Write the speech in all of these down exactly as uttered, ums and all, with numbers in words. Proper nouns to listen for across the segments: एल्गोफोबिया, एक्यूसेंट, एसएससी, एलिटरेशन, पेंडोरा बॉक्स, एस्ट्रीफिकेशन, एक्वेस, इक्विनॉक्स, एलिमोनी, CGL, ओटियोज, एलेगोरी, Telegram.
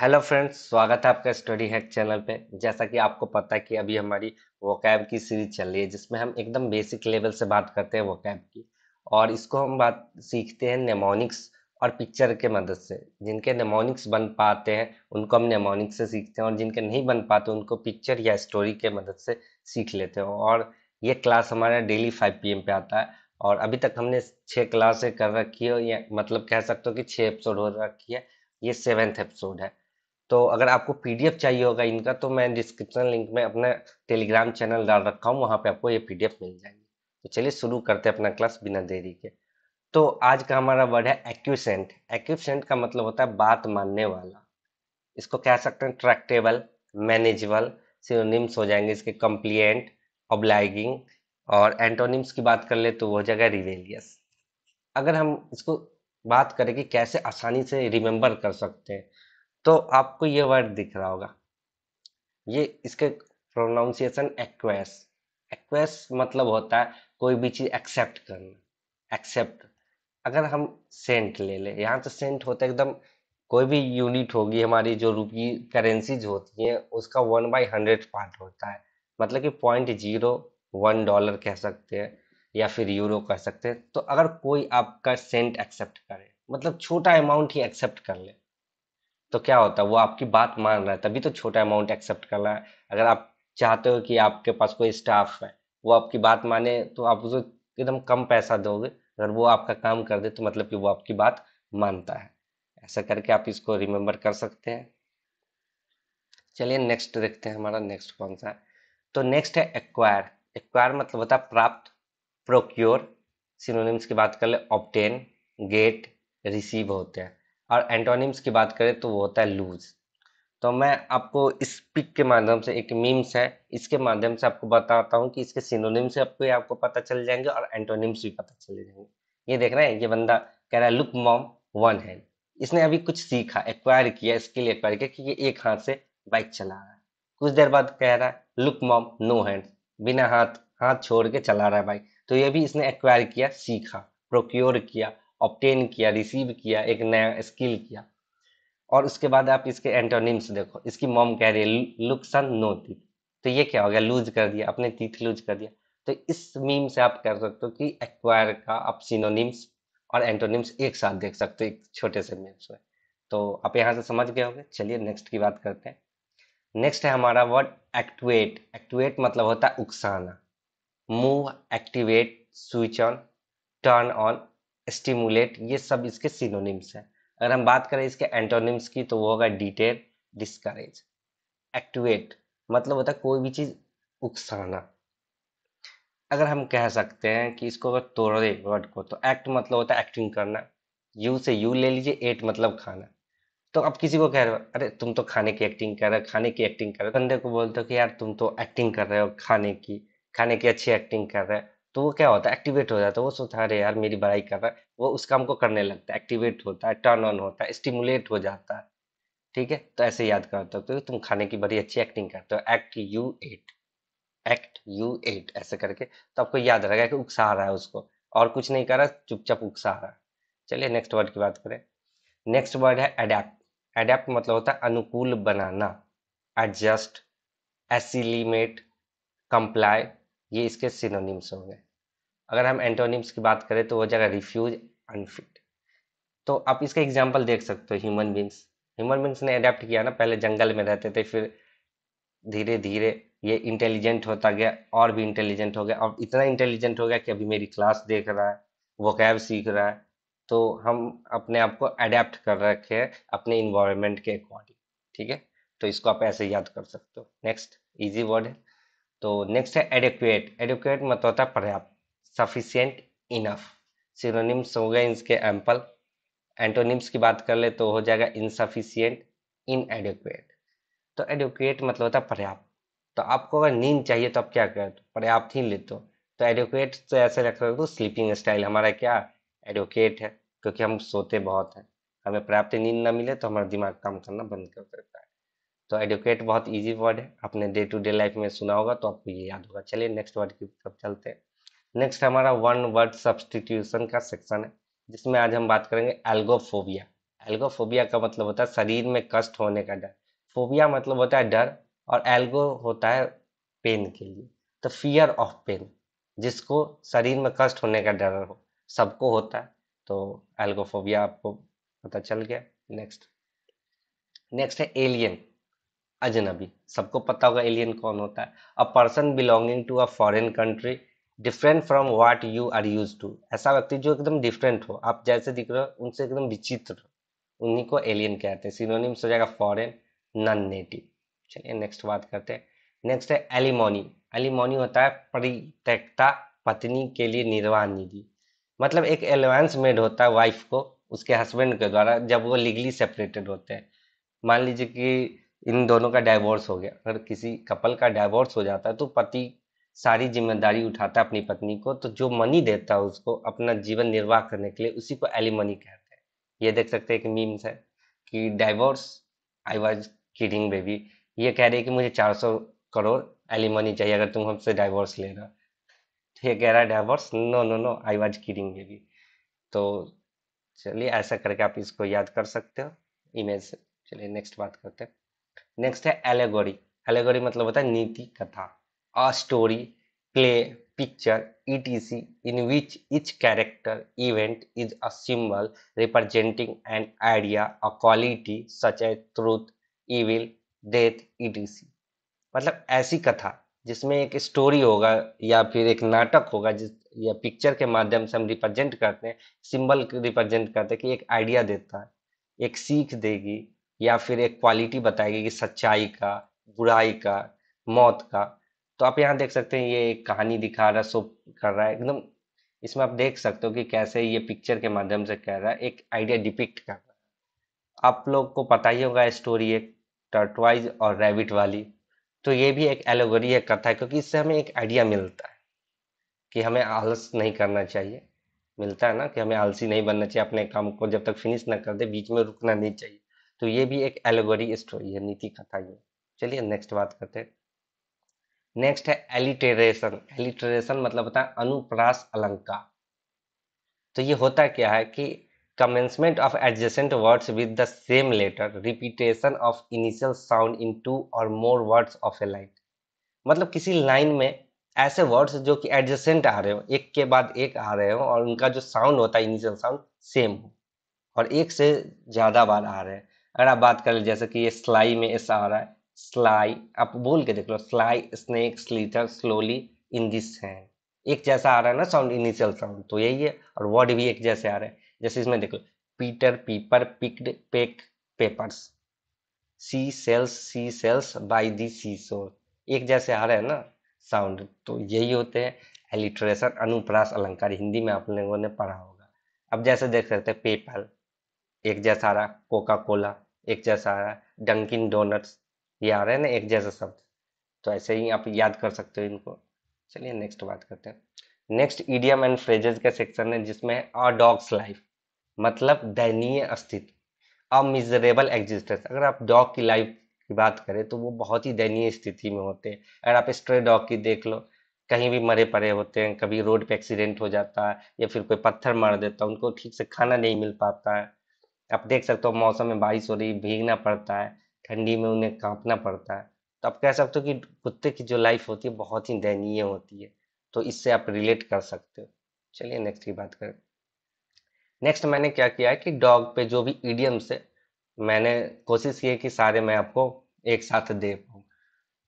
Hello friends, स्वागत है आपका स्टडी हैक चैनल पे। जैसा कि आपको पता है कि अभी हमारी वोकैब की सीरीज चल रही है, जिसमें हम एकदम बेसिक लेवल से बात करते हैं वोकैब की, और इसको हम बात सीखते हैं नेमोनिक्स और पिक्चर के मदद से। जिनके नेमोनिक्स बन पाते हैं उनको हम नेमोनिक्स से सीखते हैं, और जिनके नहीं बन पाते उनको पिक्चर या स्टोरी के मदद से सीख लेते हैं। और ये क्लास हमारा डेली फाइव पी एम पे आता है, और अभी तक हमने छः क्लासें कर रखी है, या मतलब कह सकते हो कि छः एपिसोड हो रखी है, ये सेवेंथ एपिसोड है। तो अगर आपको पीडीएफ चाहिए होगा इनका, तो मैं डिस्क्रिप्शन लिंक में अपना टेलीग्राम चैनल डाल रखा हूँ, वहाँ पे आपको ये पीडीएफ मिल जाएगी। तो चलिए शुरू करते हैं अपना क्लास बिना देरी के। तो आज का हमारा वर्ड है एक्यूसेंट। एक्यूसेंट का मतलब होता है बात मानने वाला। इसको कह सकते हैं ट्रैक्टेबल, मैनेजेबल। सिनोनिम्स हो जाएंगे इसके कंप्लिएंट, ऑब्लाइगिंग, और एंटोनिम्स की बात कर ले तो वो हो जाएगा रिवेलियस। अगर हम इसको बात करें कि कैसे आसानी से रिमेंबर कर सकते हैं, तो आपको ये वर्ड दिख रहा होगा, ये इसके प्रोनाउंसिएशन एक्वेस। एक्वेस मतलब होता है कोई भी चीज़ एक्सेप्ट करना, एक्सेप्ट। अगर हम सेंट ले लें, यहाँ तो सेंट होता है एकदम कोई भी यूनिट होगी हमारी, जो रुपी करेंसीज होती है उसका वन बाई हंड्रेड पार्ट होता है, मतलब कि पॉइंट जीरो वन डॉलर कह सकते हैं या फिर यूरो कह सकते हैं। तो अगर कोई आपका सेंट एक्सेप्ट करे, मतलब छोटा अमाउंट ही एक्सेप्ट कर ले, तो क्या होता है वो आपकी बात मान रहा है, तभी तो छोटा अमाउंट एक्सेप्ट कर रहा है। अगर आप चाहते हो कि आपके पास कोई स्टाफ है वो आपकी बात माने, तो आप उसको एकदम कम पैसा दोगे, अगर वो आपका काम कर दे तो मतलब कि वो आपकी बात मानता है। ऐसा करके आप इसको रिमेंबर कर सकते हैं। चलिए नेक्स्ट देखते हैं, हमारा नेक्स्ट कौन सा है। तो नेक्स्ट है एक्वायर। एक्वायर मतलब होता है प्राप्त, प्रोक्योर। सिनोनिम्स की बात कर ले, ऑब्टेन, गेट, रिसीव होते हैं। और एंटोनिम्स की बात करें तो वो होता है लूज। तो मैं आपको इस पिक के माध्यम से, एक मीम्स है, इसके माध्यम से आपको बताता हूँ कि इसके सिनोनिम्स आपको आपको पता चल जाएंगे और एंटोनिम्स भी पता चल जाएंगे। ये देख रहे हैं, ये बंदा कह रहा है लुक मॉम, वन हैंड। इसने अभी कुछ सीखा, एक्वायर किया, स्किल एक्वायर किया कि ये एक हाथ से बाइक चला रहा है। कुछ देर बाद कह रहा है लुक मॉम, नो हैंड, बिना हाथ, हाथ छोड़ के चला रहा है बाइक। तो ये भी इसने एक्वायर किया, सीखा, प्रोक्योर किया, ऑब्टेन किया, रिसीव किया, एक नया स्किल किया। और उसके बाद आप इसके एंटोनिम्स देखो, इसकी मॉम कह रही है लुक सन, नो टीथ। तो ये क्या हो गया, लूज कर दिया, अपने टीथ लूज कर दिया। तो इस मीम से आप कर सकते हो कि एक्वायर का आप सिनोनिम्स और एंटोनिम्स एक साथ देख सकते हो एक छोटे से मीम्स में। तो आप यहाँ से समझ गए होंगे। चलिए नेक्स्ट की बात करते हैं। नेक्स्ट है हमारा वर्ड एक्टिवेट। एक्टिवेट मतलब होता है उकसाना, move, activate, switch on, turn on, stimulate, ये सब इसके सिनोनिम्स हैं। अगर हम बात करें इसके एंटोनिम्स की, तो वो होगा डिटेल, डिस्करेज। एक्टिवेट मतलब होता है कोई भी चीज़ उकसाना। अगर हम कह सकते हैं कि इसको अगर तोड़े वर्ड को, तो एक्ट मतलब होता है एक्टिंग करना। यू से यू ले लीजिए, एट मतलब खाना। तो आप किसी को कह रहे हो, अरे तुम तो खाने की एक्टिंग कर रहे हो, खाने की एक्टिंग कर रहे हो। बंदे को बोलते हो कि यार तुम तो एक्टिंग कर रहे हो, खाने की खाने की अच्छी एक्टिंग कर रहे हो। तो वो क्या होता है, एक्टिवेट हो जाता है। वो सोचता है अरे यार मेरी बड़ाई कर रहा है, वो उस काम को करने लगता है, एक्टिवेट होता है, टर्न ऑन होता है, स्टिमुलेट हो जाता है। ठीक है, तो ऐसे याद करते हो तो तुम खाने की बड़ी अच्छी एक्टिंग करते हो, actuate, actuate, ऐसे करके। तो आपको याद रहेगा कि उकसा रहा है उसको, और कुछ नहीं कर रहा, चुपचाप उकसा रहा है। चलिए नेक्स्ट वर्ड की बात करें। नेक्स्ट वर्ड है अडेप्ट। अडेप्ट मतलब होता है अनुकूल बनाना, एडजस्ट, एसिलीमेट, कंप्लाई, ये इसके सिनोनिम्स होंगे। अगर हम एंटोनिम्स की बात करें तो वो जगह रिफ्यूज, अनफिट। तो आप इसका एग्जांपल देख सकते हो, ह्यूमन बींग्स। ह्यूमन बींग्स ने अडेप्ट किया ना, पहले जंगल में रहते थे, फिर धीरे धीरे ये इंटेलिजेंट होता गया, और भी इंटेलिजेंट हो गया, और इतना इंटेलिजेंट हो गया कि अभी मेरी क्लास देख रहा है, वोकैब सीख रहा है। तो हम अपने आप को अडेप्ट कर रखे हैं अपने इन्वायरमेंट के अकॉर्डिंग। ठीक है, तो इसको आप ऐसे याद कर सकते हो। नेक्स्ट ईजी वर्ड है। तो नेक्स्ट है एडेक्वेट। एडेक्वेट मतलब होता है पर्याप्त, सफिशियंट, इनफ। सिनोनिम्स हो गए इसके एम्पल। एंटोनिम्स की बात कर ले तो हो जाएगा इनसफिशियंट, इनएडेक्वेट। तो एडेक्वेट मतलब होता है पर्याप्त। तो आपको अगर नींद चाहिए तो आप क्या करते हो, पर्याप्त ही लेते हो। तो एडेक्वेट तो ऐसे रख रहे हो, स्लीपिंग स्टाइल हमारा क्या एडेक्वेट है, क्योंकि हम सोते बहुत हैं, हमें पर्याप्त नींद ना मिले तो हमारा दिमाग काम करना बंद कर देता है। तो एडुकेट बहुत इजी वर्ड है, आपने डे टू डे लाइफ में सुना होगा तो आपको ये याद होगा। चलिए नेक्स्ट वर्ड की तरफ चलते हैं। नेक्स्ट हमारा वन वर्ड सब्सटीट्यूशन का सेक्शन है, जिसमें आज हम बात करेंगे एल्गोफोबिया। एल्गोफोबिया का मतलब होता है शरीर में कष्ट होने का डर, फोबिया मतलब होता है डर और एल्गो होता है पेन के लिए, तो फियर ऑफ पेन जिसको शरीर में कष्ट होने का डर हो सबको होता है, तो एल्गोफोबिया आपको पता चल गया। नेक्स्ट नेक्स्ट है एलियन, अजनबी, सबको पता होगा एलियन कौन होता है, a person belonging to a foreign country different from what you are used to, ऐसा व्यक्ति जो एकदम डिफरेंट हो, आप जैसे दिख रहे हो उनसे एकदम विचित्र, उन्हीं को एलियन कहते हैं। सिनोनिम्स हो जाएगा फॉरेन, नॉन नेटिव। चलिए नेक्स्ट बात करते हैं। नेक्स्ट है एलिमोनी, एलिमोनी होता है परित्यक्ता पत्नी के लिए निर्वाह निधि, मतलब एक एलाउंस मेड होता है वाइफ को उसके हस्बैंड के द्वारा जब वो लीगली सेपरेटेड होते हैं। मान लीजिए कि इन दोनों का डाइवोर्स हो गया, अगर किसी कपल का डाइवोर्स हो जाता है तो पति सारी जिम्मेदारी उठाता है अपनी पत्नी को, तो जो मनी देता है उसको अपना जीवन निर्वाह करने के लिए उसी को एलिमनी कहते हैं। ये देख सकते हैं कि मीम्स है कि divorce I was kidding baby, ये कह रही है कि मुझे चार सौ करोड़ एलिमनी चाहिए अगर तुम हमसे डाइवोर्स ले रहे हो, तो ये कह रहा है divorce no no no I was kidding baby. तो चलिए ऐसा करके आप इसको याद कर सकते हो इमेज से। चलिए नेक्स्ट बात करते हैं। नेक्स्ट है एलेगोरी, एलेगोरी मतलब होता है नीति कथा, a story, play, picture, E T C in which each character event is a symbol representing an idea a quality such as truth, evil, death, E T C, मतलब ऐसी कथा जिसमें एक स्टोरी होगा या फिर एक नाटक होगा जिस या पिक्चर के माध्यम से हम रिप्रेजेंट करते हैं, सिंबल रिप्रेजेंट करते हैं कि एक आइडिया देता है, एक सीख देगी या फिर एक क्वालिटी बताएगी कि सच्चाई का, बुराई का, मौत का। तो आप यहाँ देख सकते हैं ये एक कहानी दिखा रहा है, शो कर रहा है एकदम, इसमें आप देख सकते हो कि कैसे ये पिक्चर के माध्यम से कह रहा है, एक आइडिया डिपिक्ट कर रहा है। आप लोग को पता ही होगा स्टोरी एक टर्टवाइज और रैबिट वाली, तो ये भी एक एलेगोरी है कथा है, क्योंकि इससे हमें एक आइडिया मिलता है कि हमें आलस नहीं करना चाहिए, मिलता है ना कि हमें आलसी नहीं बनना चाहिए, अपने काम को जब तक फिनिश ना कर दे बीच में रुकना नहीं चाहिए, तो ये भी एक एलेगोरी स्टोरी है, नीति कथा ये। चलिए नेक्स्ट बात करते हैं। नेक्स्ट है एलिटरेशन, एलिटरेशन मतलब होता है अनुप्रास अलंकार, तो ये होता क्या है कि commencement of adjacent words with the same letter, repetition of initial sound in two or more words of a line, मतलब किसी लाइन में ऐसे वर्ड्स जो कि एडजेसेंट आ रहे हो, एक के बाद एक आ रहे हो और उनका जो साउंड होता है इनिशियल साउंड सेम हो और एक से ज्यादा बार आ रहे हैं। अगर आप बात करें जैसे कि ये स्लाई में एस आ रहा है, स्लाई, आप बोल के देख लो, sly, snake, slither, slowly in this hand, एक जैसा आ रहा है ना साउंड, इनिशियल साउंड तो यही है और वर्ड भी एक जैसे आ रहे हैं। जैसे इसमें देखो Peter, Piper, picked, peck, peppers, C sales, sea shells by the sea shore, एक जैसे आ रहा है ना साउंड, तो यही होते हैं एलिटरेशन, अनुप्रास अलंकार, हिंदी में आप लोगों ने पढ़ा होगा। अब जैसे देख सकते हैं पेपर एक जैसा आ रहा, कोका कोला एक जैसा आ रहा, डंकिन डोनट्स, ये आ रहे हैं ना एक जैसा शब्द, तो ऐसे ही आप याद कर सकते हो इनको। चलिए नेक्स्ट बात करते हैं। नेक्स्ट इडियम एंड फ्रेजेस का सेक्शन है जिसमें अ डॉग्स लाइफ मतलब दयनीय स्थिति, अ मिजरेबल एग्जिस्टेंस, अगर आप डॉग की लाइफ की बात करें तो वो बहुत ही दयनीय स्थिति में होते हैं। अगर आप स्ट्रे डॉग की देख लो, कहीं भी मरे पड़े होते हैं, कभी रोड पे एक्सीडेंट हो जाता है या फिर कोई पत्थर मार देता है, उनको ठीक से खाना नहीं मिल पाता है। आप देख सकते हो मौसम में बारिश हो रही, भीगना पड़ता है, ठंडी में उन्हें कांपना पड़ता है, तो आप कह सकते हो कि कुत्ते की जो लाइफ होती है बहुत ही दयनीय होती है, तो इससे आप रिलेट कर सकते हो। चलिए नेक्स्ट की बात करें। नेक्स्ट मैंने क्या किया है कि डॉग पे जो भी इडियम्स है मैंने कोशिश की है कि सारे मैं आपको एक साथ दे पाऊँ।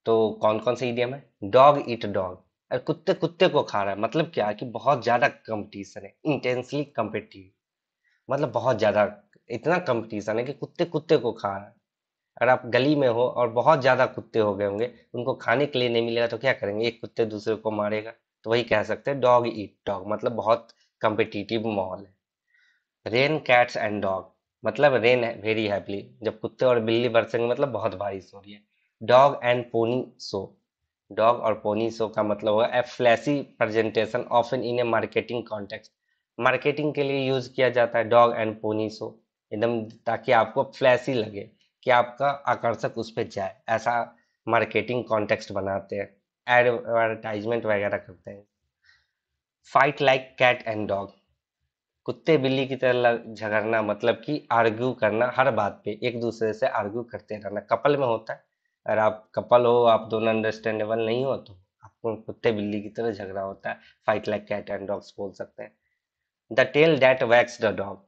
तो कौन कौन से इडियम है, डॉग ईट डॉग, और कुत्ते कुत्ते को खा रहा है, मतलब क्या है कि बहुत ज़्यादा कंपटीशन है, इंटेंसली कम्पिटिटिव, मतलब बहुत ज़्यादा, इतना कंपटीशन है कि कुत्ते कुत्ते को खा रहा है। अगर आप गली में हो और बहुत ज़्यादा कुत्ते हो गए होंगे, उनको खाने के लिए नहीं मिलेगा तो क्या करेंगे, एक कुत्ते दूसरे को मारेगा, तो वही कह सकते हैं डॉग ईट डॉग, मतलब बहुत कम्पिटिटिव माहौल है। रेन कैट्स एंड डॉग मतलब रेन है वेरी हैप्पीली, जब कुत्ते और बिल्ली बरसेंगे मतलब बहुत बारिश हो रही है। Dog and pony show, dog और पोनी शो का मतलब होगा a flashy presentation often in a marketing context, marketing के लिए यूज किया जाता है डॉग एंड पोनी शो, एकदम ताकि आपको फ्लैशी लगे कि आपका आकर्षक उस पर जाए, ऐसा मार्केटिंग कॉन्टेक्स्ट बनाते हैं, एडवर्टाइजमेंट वगैरह करते हैं। Fight like cat and dog, कुत्ते बिल्ली की तरह झगड़ना मतलब कि आर्ग्यू करना, हर बात पे एक दूसरे से आर्ग्यू करते रहना। कपल में होता है, अगर आप कपल हो, आप दोनों अंडरस्टैंडेबल नहीं हो तो आपको कुत्ते बिल्ली की तरह झगड़ा होता है। Fight like cat and dogs बोल सकते हैं। The tail that wags the dog,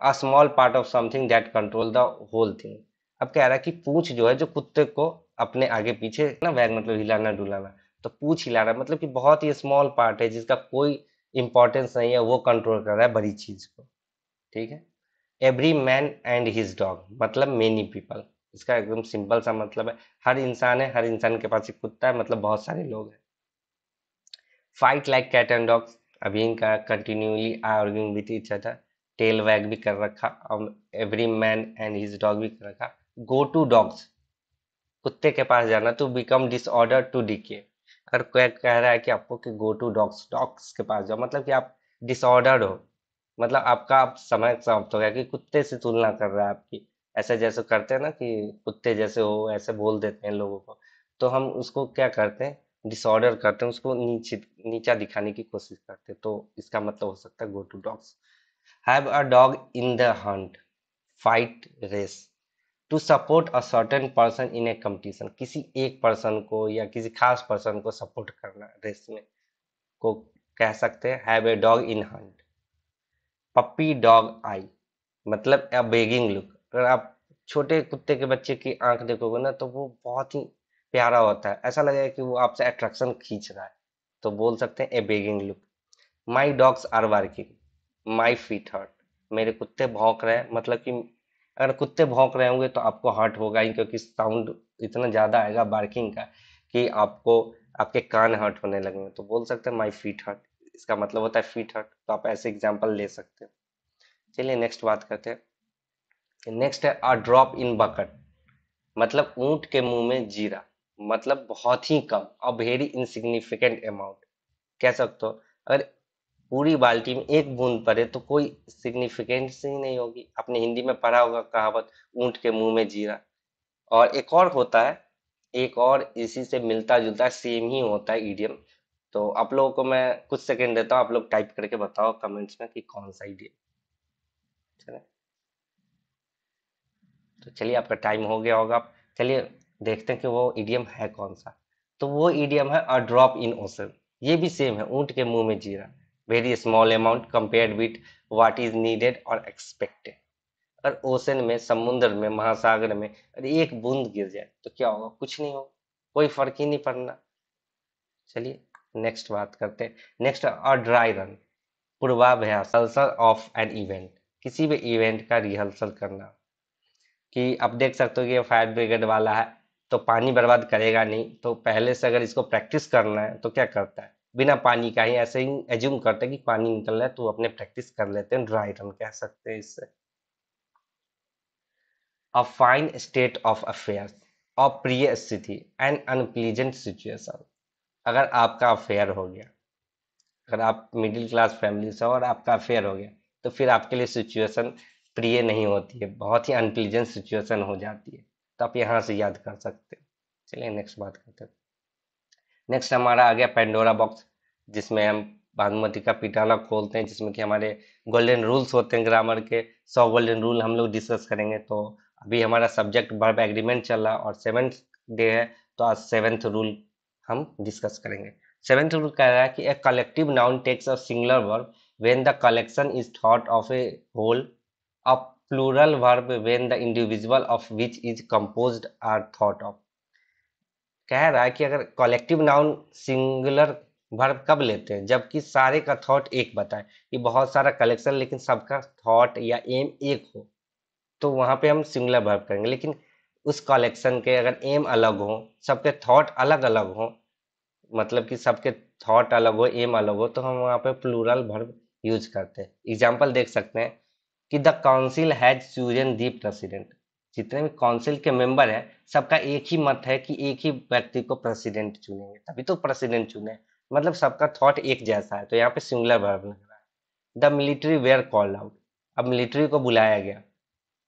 a small part of something that control the whole thing. अब कह रहा है कि पूंछ जो है, जो कुत्ते को अपने आगे पीछे ना वैग मतलब हिलाना डुलाना, तो पूंछ हिला रहा है मतलब कि बहुत ही स्मॉल पार्ट है जिसका कोई इंपॉर्टेंस नहीं है, वो कंट्रोल कर रहा है बड़ी चीज को। ठीक है। Every man and his dog मतलब मेनी पीपल, इसका एकदम सिंपल सा मतलब है हर इंसान है, हर इंसान के पास एक कुत्ता है, मतलब बहुत सारे लोग हैं। Fight like cat and dogs, अभी इनका continuously arguing with each other, tail wag भी कर रखा और every man and his dog भी कर रखा। गो टू डॉग्स, कुत्ते के पास जाना, to become disorder to decay. अगर कोई कह रहा है कि आपको कि गो टू डॉग्स, डॉग्स के पास जाओ मतलब कि आप डिसऑर्डर हो, मतलब आपका आप समय समाप्त हो गया कि कुत्ते से तुलना कर रहा है आपकी। ऐसे जैसे करते हैं ना कि कुत्ते जैसे हो, ऐसे बोल देते हैं लोगों को, तो हम उसको क्या करते हैं, डिसऑर्डर करते हैं, उसको नीचे नीचा दिखाने की कोशिश करते हैं। तो इसका मतलब हो सकता है go to dogs. Have a dog in the hunt, fight, race. To support a certain person in a competition, किसी एक पर्सन को या किसी खास पर्सन को सपोर्ट करना रेस में को कह सकते हैं have a dog in hunt. Puppy dog eye मतलब अ बेगिंग लुक, अगर आप छोटे कुत्ते के बच्चे की आंख देखोगे ना तो वो बहुत ही प्यारा होता है, ऐसा लगेगा कि वो आपसे अट्रैक्शन खींच रहा है, तो बोल सकते हैं a begging look. My dogs are working, my feet hurt, मेरे कुत्ते भौंक रहे हैं, मतलब कि अगर कुत्ते भौंक रहे होंगे तो आपको हर्ट होगा ही, क्योंकि साउंड इतना ज़्यादा आएगा बार्किंग का कि आपको आपके कान हर्ट होने लगेंगे, तो बोल सकते हैं माई फीट हर्ट, इसका मतलब होता है फीट हर्ट। तो आप ऐसे एग्जाम्पल ले सकते हो। चलिए नेक्स्ट बात करते हैं। नेक्स्ट है आ ड्रॉप इन बकेट मतलब ऊँट के मुँह में जीरा, मतलब बहुत ही कम और वेरी इनसिग्निफिकेंट अमाउंट कह सकते हो। अगर पूरी बाल्टी में एक बूंद पड़े तो कोई सिग्निफिकेंस ही नहीं होगी। आपने हिंदी में पढ़ा होगा कहावत ऊंट के मुंह में जीरा। और एक और होता है, एक और इसी से मिलता जुलता सेम ही होता है इडियम, तो आप लोगों को मैं कुछ सेकंड देता हूँ, आप लोग टाइप करके बताओ कमेंट्स में कि कौन सा इडियम। चले तो चलिए आपका टाइम हो गया होगा, चलिए देखते हैं कि वो इडियम है कौन सा। तो वो इडियम है अ ड्रॉप इन ओशन, ये भी सेम है ऊँट के मुँह में जीरा, very small amount compared with what is needed और एक्सपेक्टेड। और ओशन में समुद्र में महासागर में अगर एक बूंद गिर जाए तो क्या होगा, कुछ नहीं होगा, कोई फर्क ही नहीं पड़ना। चलिए नेक्स्ट बात करते हैं। नेक्स्ट अ ड्राई रन, पूर्वाभ्यास ऑफ एन इवेंट, किसी भी इवेंट का रिहर्सल करना। कि आप देख सकते हो कि फायर ब्रिगेड वाला है तो पानी बर्बाद करेगा नहीं, तो पहले से अगर इसको प्रैक्टिस करना है तो क्या करता है, बिना पानी का ही ऐसे ही एज्यूम करते हैं कि पानी निकल रहा है, तो अपने प्रैक्टिस कर लेते हैं, ड्राई रन कह सकते हैं इससे। A fine state of affairs, अप्रिय स्थिति, एन अनप्लीजेंट सिचुएशन। अगर आपका अफेयर हो गया, अगर आप मिडिल क्लास फैमिली से हो और आपका अफेयर हो गया तो फिर आपके लिए सिचुएशन प्रिय नहीं होती है, बहुत ही अनप्लीजेंट सिचुएशन हो जाती है, तो आप यहाँ से याद कर सकते हो। चलिए नेक्स्ट बात करते हैं। नेक्स्ट हमारा आ गया पेंडोरा बॉक्स, जिसमें हम बागमती का पिटारा खोलते हैं, जिसमें कि हमारे गोल्डन रूल्स होते हैं ग्रामर के, सौ गोल्डन रूल हम लोग डिस्कस करेंगे। तो अभी हमारा सब्जेक्ट वर्ब एग्रीमेंट चल रहा और सेवेंथ डे है, तो आज सेवेंथ रूल हम डिस्कस करेंगे। सेवेंथ रूल कह रहा है कि a collective noun takes a singular verb when the collection is thought of a whole, a plural verb when the individual of which is composed are thought of. कह रहा है कि अगर कलेक्टिव नाउन सिंगुलर वर्ब कब लेते हैं, जबकि सारे का थॉट एक बताए, ये बहुत सारा कलेक्शन लेकिन सबका थॉट या एम एक हो, तो वहाँ पे हम सिंगुलर वर्ब करेंगे। लेकिन उस कलेक्शन के अगर एम अलग हो, सबके थॉट अलग अलग हो, मतलब कि सबके थॉट अलग हो, एम अलग हो, तो हम वहाँ पे प्लूरल वर्ब यूज करते हैं। एग्जाम्पल देख सकते हैं कि the council has chosen the president, जितने भी काउंसिल के मेंबर हैं सबका एक ही मत है कि एक ही व्यक्ति को प्रेसिडेंट चुनेंगे, तभी तो प्रेसिडेंट चुने, मतलब सबका थॉट एक जैसा है, तो यहाँ पे सिंगुलर वर्ब लग रहा है। The military were called out, अब मिलिट्री को बुलाया गया,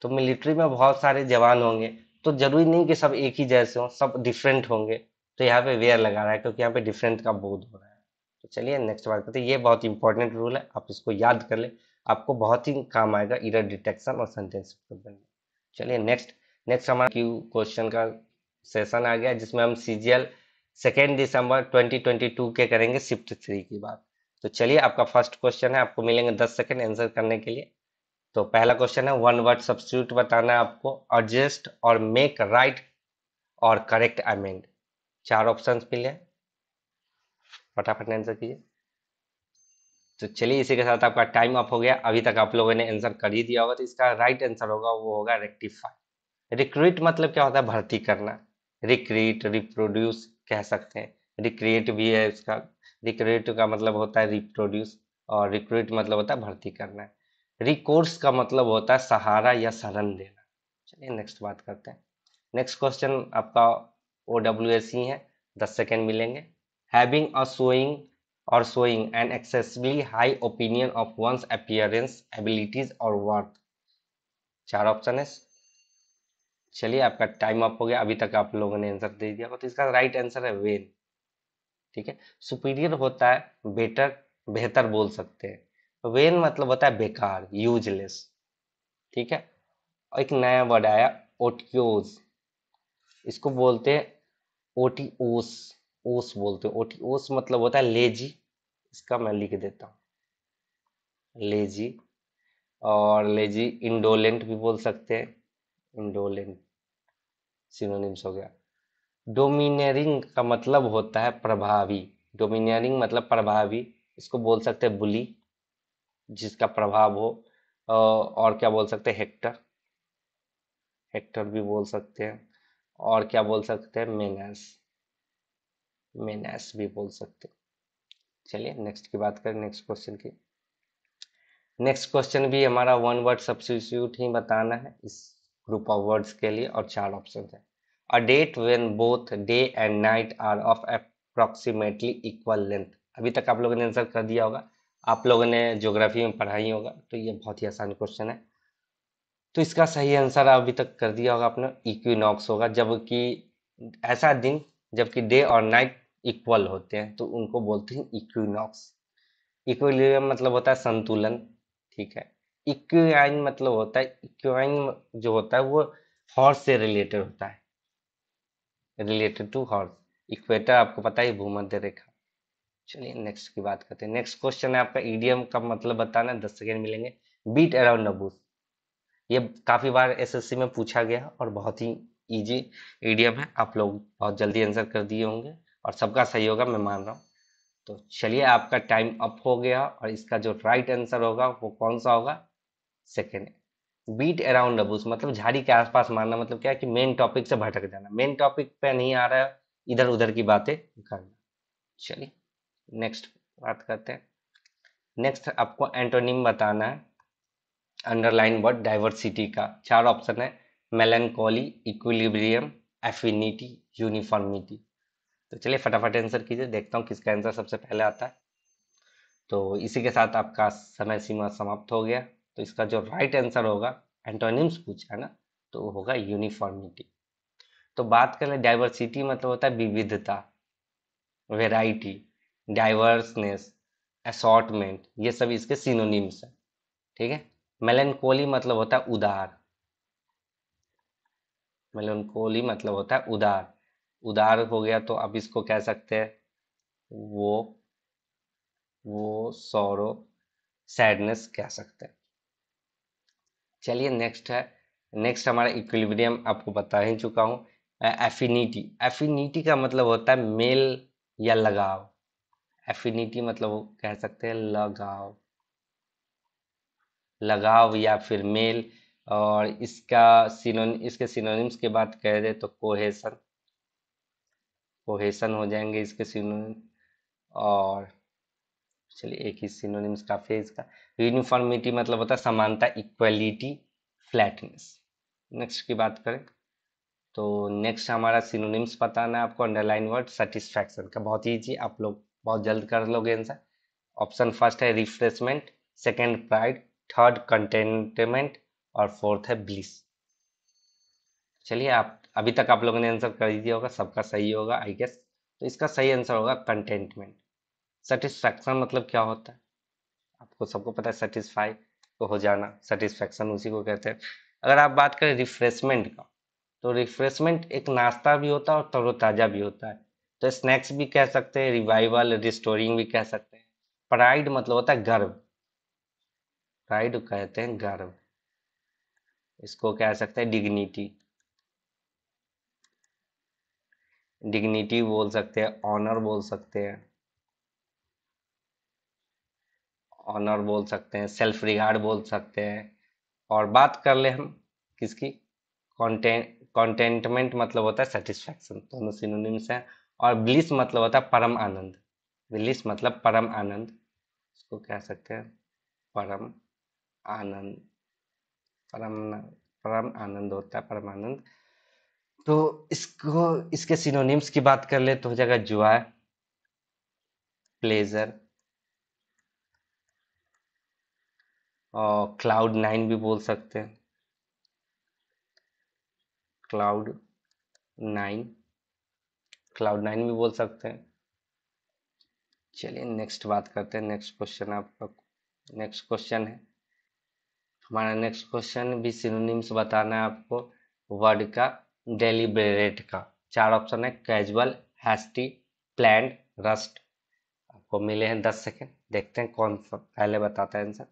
तो मिलिट्री में बहुत सारे जवान होंगे, तो जरूरी नहीं कि सब एक ही जैसे हों, सब डिफरेंट होंगे, तो यहाँ पे वेयर लगा रहा है क्योंकि यहाँ पे डिफरेंट का बोध हो रहा है। तो चलिए नेक्स्ट बात करते हैं। ये बहुत इंपॉर्टेंट रूल है, आप इसको याद कर ले, आपको बहुत ही काम आएगा एरर डिटेक्शन और सेंटेंस इंप्रूवमेंट में। चलिए नेक्स्ट नेक्स्ट हमारा क्यू क्वेश्चन का सेशन आ गया, जिसमें हम CGL second December twenty twenty two के करेंगे शिफ्ट थ्री की बात। तो चलिए आपका फर्स्ट क्वेश्चन है, आपको मिलेंगे दस सेकेंड आंसर करने के लिए। तो पहला क्वेश्चन है वन वर्ड सब्स्टिट्यूट बताना है आपको, एडजस्ट और मेक राइट और करेक्ट अमेंड, चार ऑप्शंस मिले, फटाफट आंसर कीजिए। तो चलिए इसी के साथ आपका टाइम अप हो गया। अभी तक आप लोगों ने आंसर कर ही दिया होगा, तो इसका राइट आंसर होगा वो होगा रेक्टिफाई। रिक्रूट मतलब क्या होता है, भर्ती करना, रिक्रीट रिप्रोड्यूस कह सकते हैं, रिक्रिएट भी है इसका, रिक्रिएट का मतलब होता है रिप्रोड्यूस और रिक्रूट मतलब होता है भर्ती करना। रिकोर्स का मतलब होता है सहारा या शरण देना। चलिए नेक्स्ट बात करते हैं। नेक्स्ट क्वेश्चन आपका ओ डब्ल्यू एस सी है, दस सेकेंड मिलेंगे। हैविंग और शोइंग और showing an excessively high opinion of one's appearance abilities और वर्थ, चार ऑप्शन है। चलिए आपका टाइम अप हो गया, अभी तक आप लोगों ने आंसर दे दिया, तो इसका राइट आंसर है वेन। ठीक है, सुपीरियर होता है बेटर, बेहतर बोल सकते हैं। वेन मतलब होता है बेकार, यूजलेस। ठीक है, और एक नया वर्ड आया ओटियोज, इसको बोलते हैं ओटिओस, ओस बोलते हैं। ओटिओस मतलब होता है लेजी, इसका मैं लिख देता हूँ लेजी, और लेजी इंडोलेंट भी बोल सकते हैं, इंडोलेंट सिनोनिम्स हो गया। डोमिनेरिंग का मतलब होता है प्रभावी, डोमिनेरिंग मतलब प्रभावी, इसको बोल सकते हैं बुली, जिसका प्रभाव हो, और क्या बोल सकते हैं हेक्टर, हेक्टर भी बोल सकते हैं, और क्या बोल सकते हैं मेनस, मेनस भी बोल सकते हैं। चलिए नेक्स्ट की बात करें, नेक्स्ट क्वेश्चन की। नेक्स्ट क्वेश्चन भी हमारा वन वर्ड सब्स्टिट्यूट ही बताना है इस ग्रुप ऑफ वर्ड्स के लिए, और चार ऑप्शन है। A date when both day and night are of approximately equal length, अभी तक आप लोगों ने आंसर कर दिया होगा, आप लोगों ने ज्योग्राफी में पढ़ा ही होगा, तो ये बहुत ही आसान क्वेश्चन है। तो इसका सही आंसर अभी तक कर दिया होगा आपने, इक्विनॉक्स होगा, जबकि ऐसा दिन जबकि डे और नाइट इक्वल होते हैं तो उनको बोलते हैं इक्विनॉक्स। इक्विलिब्रियम मतलब होता है संतुलन। ठीक है, इक्वाइन मतलब होता है, इक्वाइन जो होता है वो हॉर्स से रिलेटेड होता है, रिलेटेड टू हॉर्स। इक्वेटर आपको पता है भूमध्य रेखा। चलिए नेक्स्ट की बात करते हैं। नेक्स्ट क्वेश्चन है आपका ईडियम का मतलब बताना, दस सेकेंड मिलेंगे। बीट अराउंड द बुश, ये काफी बार एसएससी में पूछा गया है और बहुत ही इजी ईडियम है, आप लोग बहुत जल्दी आंसर कर दिए होंगे और सबका सही होगा, मैं मान रहा हूँ। तो चलिए आपका टाइम अप हो गया, और इसका जो राइट आंसर होगा वो कौन सा होगा, second. Beat around the bush मतलब झाड़ी के आसपास मारना, मतलब क्या है कि मेन टॉपिक से भटक जाना, मेन टॉपिक पे नहीं आ रहा है, इधर उधर की बातें करना। चलिए नेक्स्ट बात करते हैं। नेक्स्ट आपको एंटोनिम बताना है अंडरलाइन वर्ड डाइवर्सिटी का, चार ऑप्शन है। Melancholy, equilibrium, affinity, uniformity. तो चलिए फटाफट आंसर कीजिए, देखता हूँ किसका आंसर सबसे पहले आता है। तो इसी के साथ आपका समय सीमा समाप्त हो गया। तो इसका जो राइट आंसर होगा, एंटोनिम्स पूछा है ना, तो होगा यूनिफॉर्मिटी। तो बात करें डाइवर्सिटी मतलब होता है विविधता, वेराइटी, डाइवर्सनेस, असॉर्टमेंट, ये सब इसके सिनोनिम्स हैं। ठीक है, मेलनकोली मतलब होता है उदार, मेलनकोली मतलब होता है उदार, उदार हो गया तो आप इसको कह सकते हैं वो वो सौरो, सैडनेस कह सकते हैं। चलिए नेक्स्ट है, नेक्स्ट हमारा इक्विलिब्रियम आपको बता ही चुका हूँ। एफिनिटी, एफिनिटी का मतलब होता है मेल या लगाव, एफिनिटी मतलब कह सकते हैं लगाव, लगाव या फिर मेल, और इसका सिनोन इसके सिनोनिम्स की बात कह रहे तो कोहेसन, कोहेसन हो जाएंगे इसके सिनोनिम, और चलिए एक ही सिनोनिम्स काफी है इसका। यूनिफॉर्मिटी मतलब होता है समानता, इक्वलिटी, फ्लैटनेस। नेक्स्ट की बात करें तो नेक्स्ट हमारा सिनोनिम्स बताना है आपको अंडरलाइन वर्ड सेटिस्फैक्शन का, बहुत ईजी, आप लोग बहुत जल्द कर लोगे आंसर। ऑप्शन फर्स्ट है refreshment, second pride, third contentment, और फोर्थ है ब्लिस। चलिए आप अभी तक आप लोगों ने आंसर कर दिया होगा, सबका सही होगा आई गेस, तो इसका सही आंसर होगा कंटेंटमेंट। सेटिस्फैक्शन मतलब क्या होता है आपको सबको पता है, सेटिस्फाई। हो जाना, सेटिस्फेक्शन उसी को कहते हैं। अगर आप बात करें रिफ्रेशमेंट का, तो रिफ्रेशमेंट एक नाश्ता भी होता है और तरोताज़ा भी होता है, तो स्नैक्स भी कह सकते हैं, रिवाइवल रिस्टोरिंग भी कह सकते हैं। प्राइड मतलब होता है गर्व, प्राइड कहते हैं गर्व, इसको कह सकते हैं डिग्निटी, डिग्निटी बोल सकते हैं, ऑनर बोल सकते हैं, ऑनर बोल सकते हैं, सेल्फ रिगार्ड बोल सकते हैं। और बात कर ले हम किसकी, कॉन्टेंट, कॉन्टेंटमेंट मतलब होता है सेटिस्फैक्शन, दोनों सिनोनिम्स हैं। और ब्लिस मतलब होता है परम आनंद, ब्लिस मतलब परम आनंद, इसको कह सकते हैं परम आनंद, परम परम आनंद होता है, परम आनंद। तो इसको, इसके सिनोनिम्स की बात कर ले तो हो जाएगा जॉय, प्लेजर, और क्लाउड नाइन भी बोल सकते हैं, क्लाउड नाइन, क्लाउड नाइन भी बोल सकते हैं। चलिए नेक्स्ट बात करते हैं, नेक्स्ट क्वेश्चन आपका, नेक्स्ट क्वेश्चन है हमारा, नेक्स्ट क्वेश्चन भी सिनोनिम्स बताना है आपको वर्ड का, डेलिबरेट का। चार ऑप्शन है, कैजुअल, हैस्टी, प्लान्ड, रस्ट। आपको मिले हैं दस सेकेंड, देखते हैं कौन सा पहले बताता है आंसर।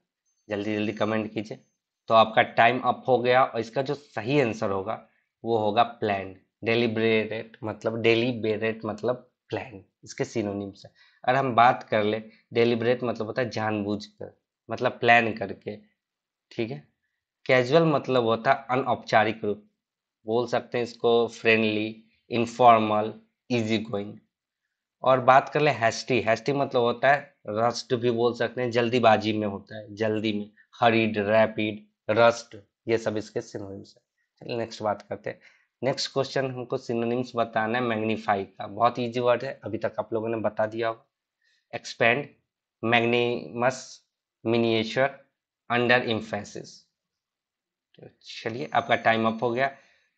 जल्दी जल्दी कमेंट कीजिए। तो आपका टाइम अप हो गया और इसका जो सही आंसर होगा वो होगा प्लान्ड। डेलिबरेट मतलब डेलिबरेट मतलब प्लान, इसके सिनोनिम्स है। अगर हम बात कर ले, डेलिबरेट मतलब होता है जानबूझकर, मतलब प्लान करके, ठीक है। कैजुअल मतलब होता है अनौपचारिक रूप, बोल सकते हैं इसको फ्रेंडली, इनफॉर्मल, इजी गोइंग। और बात कर ले हैस्टी, हैस्टी मतलब होता है रस्ट भी बोल सकते हैं, जल्दीबाजी में होता है, जल्दी में, हरीड, रैपिड, रस्ट, ये सब इसके सिनोनिम्स है। चलिए नेक्स्ट बात करते हैं, नेक्स्ट क्वेश्चन हमको सिनोनिम्स बताना है मैग्नीफाई का। बहुत ईजी वर्ड है, अभी तक आप लोगों ने बता दिया होगा। Expand, magnanimous, miniature, under emphasis. तो चलिए आपका टाइम अप हो गया,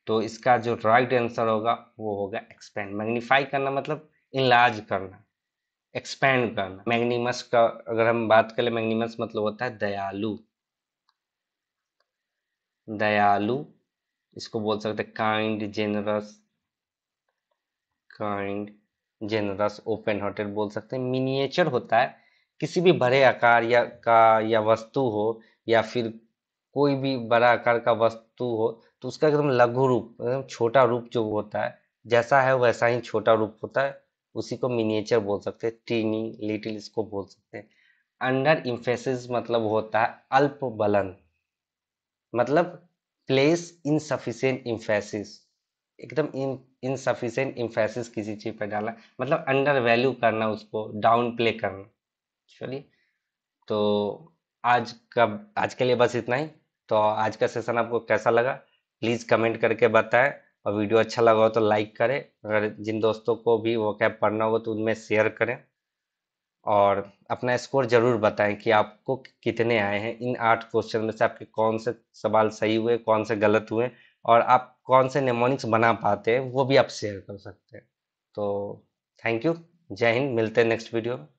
तो इसका जो राइट आंसर होगा वो होगा एक्सपेंड। मैग्नीफाई करना मतलब इनलार्ज करना, एक्सपेंड करना। मैग्नीमस का अगर हम बात करें, मैग्नीमस मतलब होता है दयालु, दयालु इसको बोल सकते हैं, kind, generous, kind, generous, open hearted बोल सकते हैं। मिनिएचर होता है किसी भी बड़े आकार या का या वस्तु हो, या फिर कोई भी बड़ा आकार का वस्तु हो तो उसका एकदम लघु रूप, एकदम छोटा रूप जो होता है, जैसा है वैसा ही छोटा रूप होता है, उसी को मिनिएचर बोल सकते हैं, टीनी, लिटिल इसको बोल सकते हैं। अंडर इम्फेसिस मतलब होता है अल्प बलन, मतलब प्लेस इनसफिशिएंट इम्फेसिस, एकदम इन इनसफिशिएंट इम्फेसिस किसी चीज पर डालना, मतलब अंडर वैल्यू करना, उसको डाउन प्ले करना। चलिए तो आज का आज के लिए बस इतना ही। तो आज का सेशन आपको कैसा लगा प्लीज़ कमेंट करके बताएं, और वीडियो अच्छा लगा हो तो लाइक करें। अगर जिन दोस्तों को भी वो कैब पढ़ना होगा तो उनमें शेयर करें, और अपना स्कोर ज़रूर बताएं कि आपको कितने आए हैं। इन आठ क्वेश्चन में से आपके कौन से सवाल सही हुए, कौन से गलत हुए, और आप कौन से नेमोनिक्स बना पाते हैं, वो भी आप शेयर कर सकते हैं। तो थैंक यू, जय हिंद, मिलते हैं नेक्स्ट वीडियो में।